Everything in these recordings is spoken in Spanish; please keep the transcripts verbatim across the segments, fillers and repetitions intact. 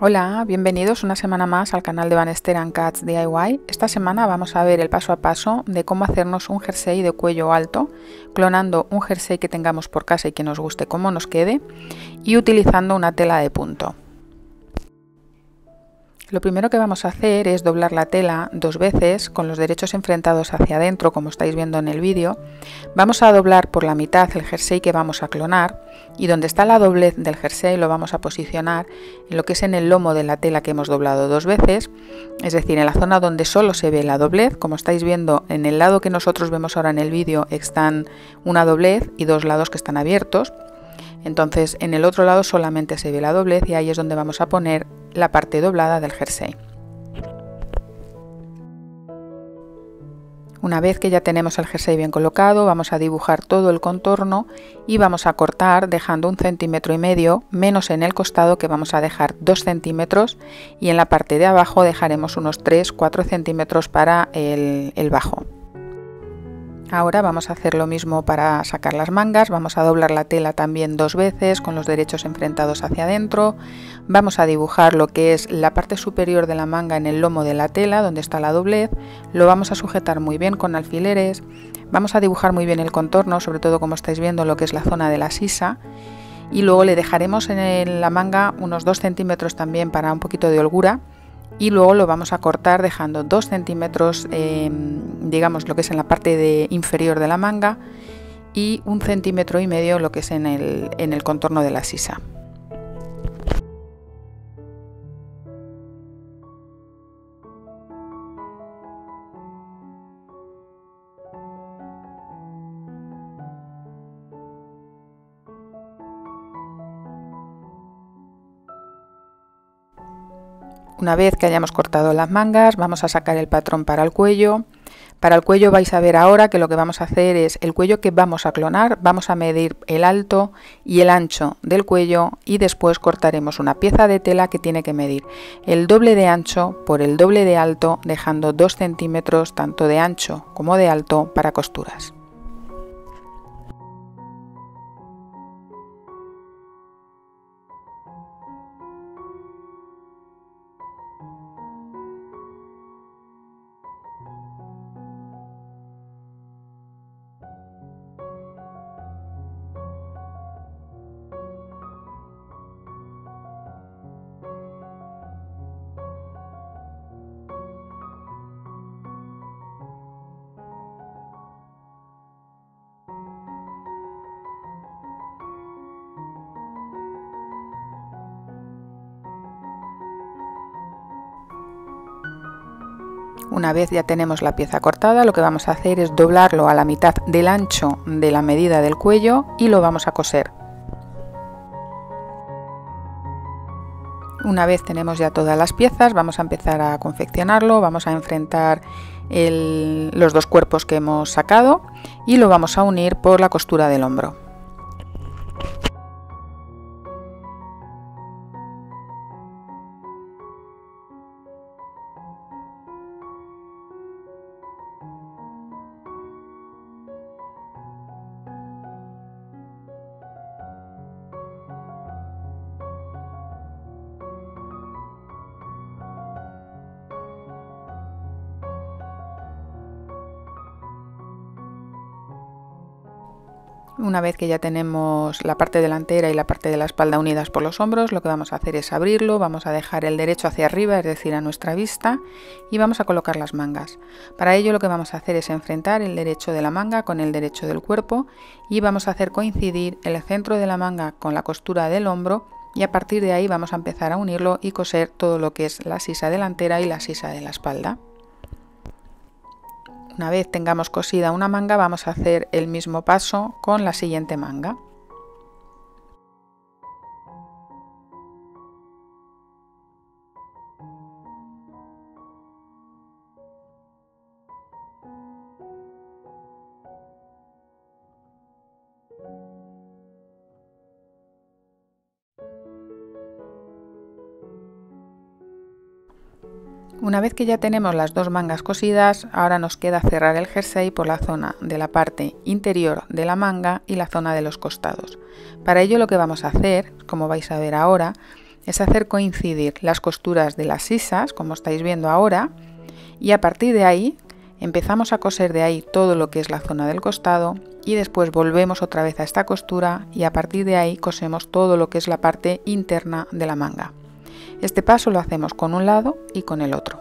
Hola, bienvenidos una semana más al canal de Van Esther and Cats D I Y. Esta semana vamos a ver el paso a paso de cómo hacernos un jersey de cuello alto, clonando un jersey que tengamos por casa y que nos guste cómo nos quede, y utilizando una tela de punto. Lo primero que vamos a hacer es doblar la tela dos veces con los derechos enfrentados hacia adentro, como estáis viendo en el vídeo. Vamos a doblar por la mitad el jersey que vamos a clonar y donde está la doblez del jersey lo vamos a posicionar en lo que es en el lomo de la tela que hemos doblado dos veces, es decir, en la zona donde solo se ve la doblez. Como estáis viendo, en el lado que nosotros vemos ahora en el vídeo están una doblez y dos lados que están abiertos. Entonces en el otro lado solamente se ve la doblez y ahí es donde vamos a poner la parte doblada del jersey. Una vez que ya tenemos el jersey bien colocado, vamos a dibujar todo el contorno y vamos a cortar dejando un centímetro y medio menos en el costado, que vamos a dejar dos centímetros, y en la parte de abajo dejaremos unos tres a cuatro centímetros para el, el bajo. Ahora vamos a hacer lo mismo para sacar las mangas. Vamos a doblar la tela también dos veces con los derechos enfrentados hacia adentro. Vamos a dibujar lo que es la parte superior de la manga en el lomo de la tela donde está la doblez. Lo vamos a sujetar muy bien con alfileres. Vamos a dibujar muy bien el contorno, sobre todo como estáis viendo lo que es la zona de la sisa. Y luego le dejaremos en la manga unos dos centímetros también para un poquito de holgura. Y luego lo vamos a cortar dejando dos centímetros, eh, digamos lo que es en la parte de inferior de la manga, y un centímetro y medio lo que es en el, en el contorno de la sisa. Una vez que hayamos cortado las mangas, vamos a sacar el patrón para el cuello. Para el cuello vais a ver ahora que lo que vamos a hacer es el cuello que vamos a clonar. Vamos a medir el alto y el ancho del cuello y después cortaremos una pieza de tela que tiene que medir el doble de ancho por el doble de alto, dejando dos centímetros tanto de ancho como de alto para costuras. Una vez ya tenemos la pieza cortada, lo que vamos a hacer es doblarlo a la mitad del ancho de la medida del cuello y lo vamos a coser. Una vez tenemos ya todas las piezas, vamos a empezar a confeccionarlo. Vamos a enfrentar el, los dos cuerpos que hemos sacado y lo vamos a unir por la costura del hombro. Una vez que ya tenemos la parte delantera y la parte de la espalda unidas por los hombros, lo que vamos a hacer es abrirlo. Vamos a dejar el derecho hacia arriba, es decir, a nuestra vista, y vamos a colocar las mangas. Para ello lo que vamos a hacer es enfrentar el derecho de la manga con el derecho del cuerpo y vamos a hacer coincidir el centro de la manga con la costura del hombro, y a partir de ahí vamos a empezar a unirlo y coser todo lo que es la sisa delantera y la sisa de la espalda. Una vez tengamos cosida una manga, vamos a hacer el mismo paso con la siguiente manga. Una vez que ya tenemos las dos mangas cosidas, ahora nos queda cerrar el jersey por la zona de la parte interior de la manga y la zona de los costados. Para ello lo que vamos a hacer, como vais a ver ahora, es hacer coincidir las costuras de las sisas, como estáis viendo ahora, y a partir de ahí empezamos a coser de ahí todo lo que es la zona del costado y después volvemos otra vez a esta costura y a partir de ahí cosemos todo lo que es la parte interna de la manga. Este paso lo hacemos con un lado y con el otro.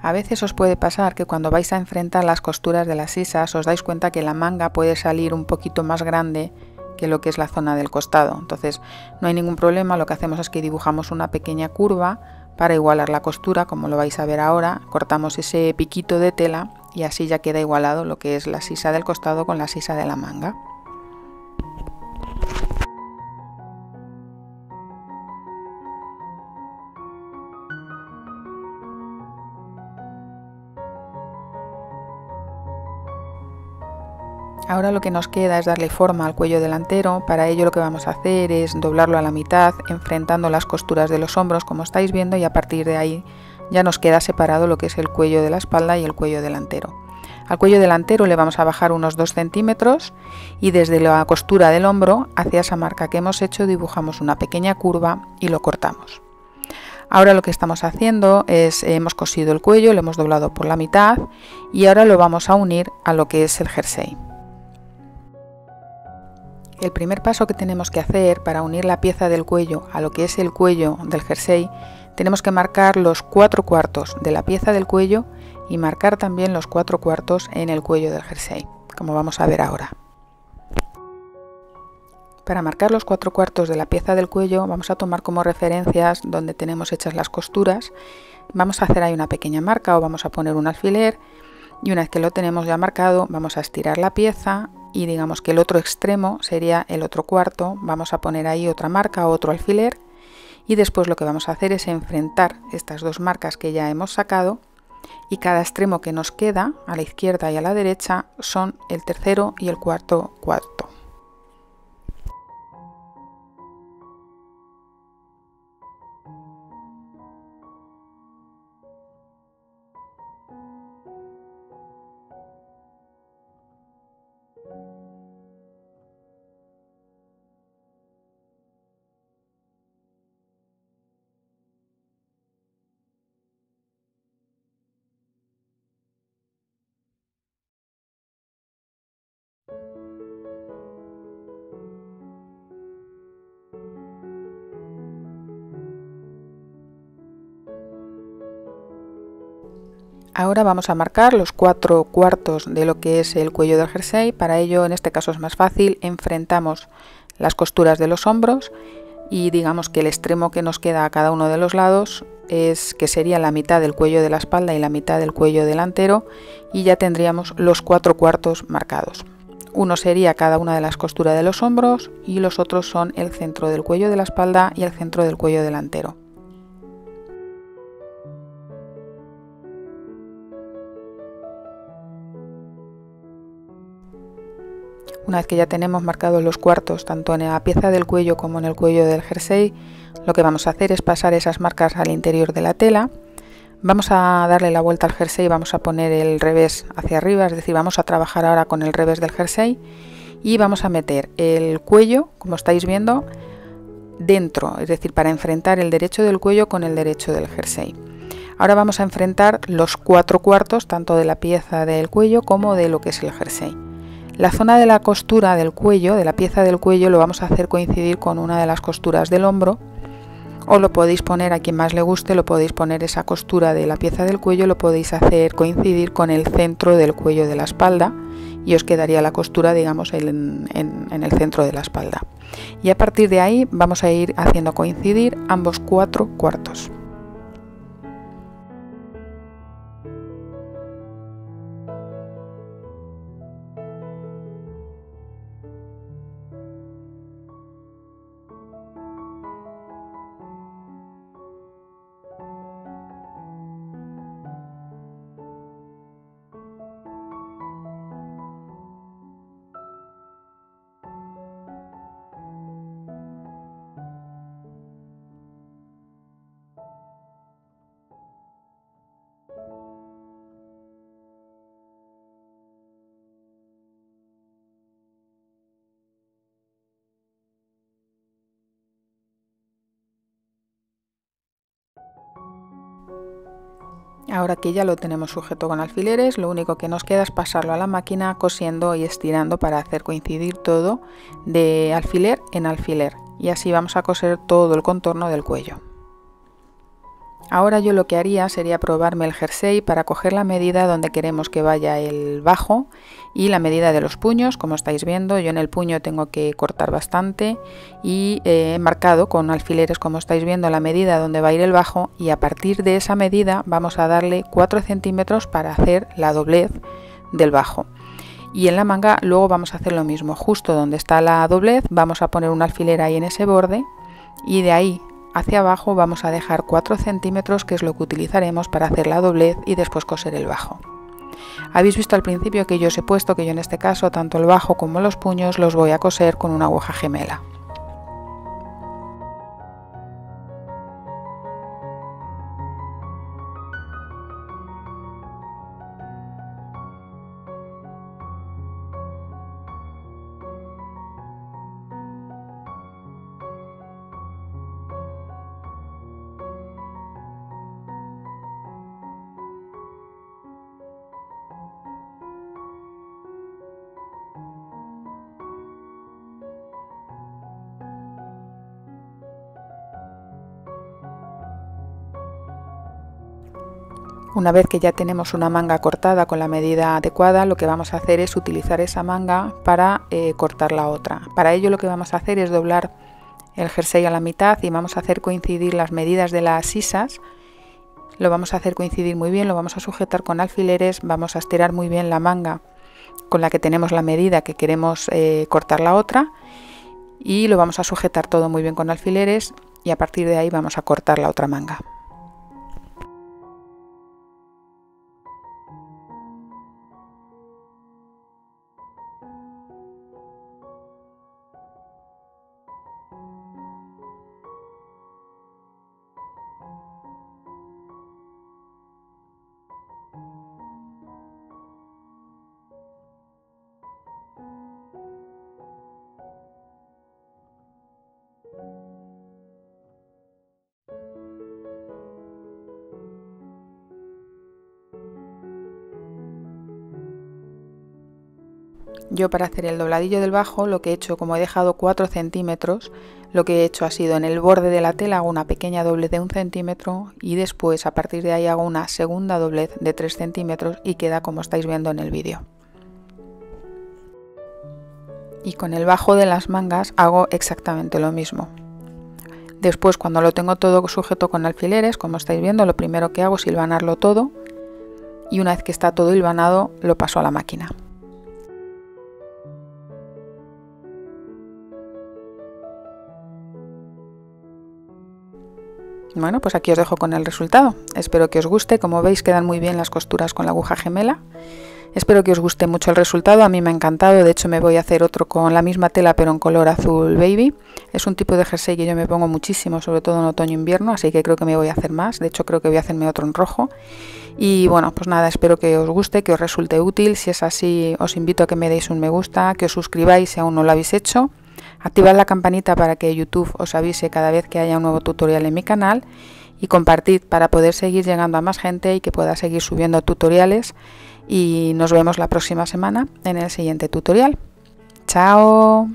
A veces os puede pasar que cuando vais a enfrentar las costuras de las sisas os dais cuenta que la manga puede salir un poquito más grande que lo que es la zona del costado. Entonces no hay ningún problema, lo que hacemos es que dibujamos una pequeña curva para igualar la costura, como lo vais a ver ahora, cortamos ese piquito de tela y así ya queda igualado lo que es la sisa del costado con la sisa de la manga. Ahora lo que nos queda es darle forma al cuello delantero. Para ello lo que vamos a hacer es doblarlo a la mitad, enfrentando las costuras de los hombros como estáis viendo, y a partir de ahí ya nos queda separado lo que es el cuello de la espalda y el cuello delantero. Al cuello delantero le vamos a bajar unos dos centímetros y desde la costura del hombro hacia esa marca que hemos hecho dibujamos una pequeña curva y lo cortamos. Ahora lo que estamos haciendo es, hemos cosido el cuello, lo hemos doblado por la mitad y ahora lo vamos a unir a lo que es el jersey. El primer paso que tenemos que hacer para unir la pieza del cuello a lo que es el cuello del jersey, tenemos que marcar los cuatro cuartos de la pieza del cuello y marcar también los cuatro cuartos en el cuello del jersey, como vamos a ver ahora. Para marcar los cuatro cuartos de la pieza del cuello vamos a tomar como referencias donde tenemos hechas las costuras, vamos a hacer ahí una pequeña marca o vamos a poner un alfiler y una vez que lo tenemos ya marcado vamos a estirar la pieza y digamos que el otro extremo sería el otro cuarto, vamos a poner ahí otra marca, otro alfiler y después lo que vamos a hacer es enfrentar estas dos marcas que ya hemos sacado y cada extremo que nos queda a la izquierda y a la derecha son el tercero y el cuarto cuarto. Ahora vamos a marcar los cuatro cuartos de lo que es el cuello del jersey. Para ello, en este caso es más fácil, enfrentamos las costuras de los hombros y digamos que el extremo que nos queda a cada uno de los lados es que sería la mitad del cuello de la espalda y la mitad del cuello delantero, y ya tendríamos los cuatro cuartos marcados. Uno sería cada una de las costuras de los hombros y los otros son el centro del cuello de la espalda y el centro del cuello delantero. Una vez que ya tenemos marcados los cuartos tanto en la pieza del cuello como en el cuello del jersey, lo que vamos a hacer es pasar esas marcas al interior de la tela. Vamos a darle la vuelta al jersey y vamos a poner el revés hacia arriba, es decir, vamos a trabajar ahora con el revés del jersey y vamos a meter el cuello, como estáis viendo, dentro, es decir, para enfrentar el derecho del cuello con el derecho del jersey. Ahora vamos a enfrentar los cuatro cuartos, tanto de la pieza del cuello como de lo que es el jersey. La zona de la costura del cuello, de la pieza del cuello, lo vamos a hacer coincidir con una de las costuras del hombro. O lo podéis poner, a quien más le guste, lo podéis poner esa costura de la pieza del cuello, lo podéis hacer coincidir con el centro del cuello de la espalda y os quedaría la costura, digamos, en, en, en el centro de la espalda. Y a partir de ahí vamos a ir haciendo coincidir ambos cuatro cuartos. Ahora que ya lo tenemos sujeto con alfileres, lo único que nos queda es pasarlo a la máquina cosiendo y estirando para hacer coincidir todo de alfiler en alfiler. Y así vamos a coser todo el contorno del cuello. Ahora yo lo que haría sería probarme el jersey para coger la medida donde queremos que vaya el bajo y la medida de los puños. Como estáis viendo, yo en el puño tengo que cortar bastante y eh, he marcado con alfileres, como estáis viendo, la medida donde va a ir el bajo y a partir de esa medida vamos a darle cuatro centímetros para hacer la doblez del bajo. Y en la manga luego vamos a hacer lo mismo, justo donde está la doblez vamos a poner un alfiler ahí en ese borde y de ahí hacia abajo vamos a dejar cuatro centímetros, que es lo que utilizaremos para hacer la doblez y después coser el bajo. Habéis visto al principio que yo os he puesto que yo en este caso tanto el bajo como los puños los voy a coser con una aguja gemela. Una vez que ya tenemos una manga cortada con la medida adecuada, lo que vamos a hacer es utilizar esa manga para eh, cortar la otra. Para ello lo que vamos a hacer es doblar el jersey a la mitad y vamos a hacer coincidir las medidas de las sisas. Lo vamos a hacer coincidir muy bien, lo vamos a sujetar con alfileres, vamos a estirar muy bien la manga con la que tenemos la medida que queremos eh, cortar la otra y lo vamos a sujetar todo muy bien con alfileres y a partir de ahí vamos a cortar la otra manga. Yo para hacer el dobladillo del bajo lo que he hecho, como he dejado cuatro centímetros, lo que he hecho ha sido en el borde de la tela hago una pequeña doblez de un centímetro y después a partir de ahí hago una segunda doblez de tres centímetros y queda como estáis viendo en el vídeo. Y con el bajo de las mangas hago exactamente lo mismo. Después, cuando lo tengo todo sujeto con alfileres, como estáis viendo, lo primero que hago es hilvanarlo todo, y una vez que está todo hilvanado, lo paso a la máquina. Bueno, pues aquí os dejo con el resultado. Espero que os guste. Como veis, quedan muy bien las costuras con la aguja gemela. Espero que os guste mucho el resultado. A mí me ha encantado. De hecho, me voy a hacer otro con la misma tela, pero en color azul baby. Es un tipo de jersey que yo me pongo muchísimo, sobre todo en otoño e invierno, así que creo que me voy a hacer más. De hecho, creo que voy a hacerme otro en rojo. Y bueno, pues nada, espero que os guste, que os resulte útil. Si es así, os invito a que me deis un me gusta, que os suscribáis si aún no lo habéis hecho. Activad la campanita para que YouTube os avise cada vez que haya un nuevo tutorial en mi canal y compartid para poder seguir llegando a más gente y que pueda seguir subiendo tutoriales. Y nos vemos la próxima semana en el siguiente tutorial. ¡Chao!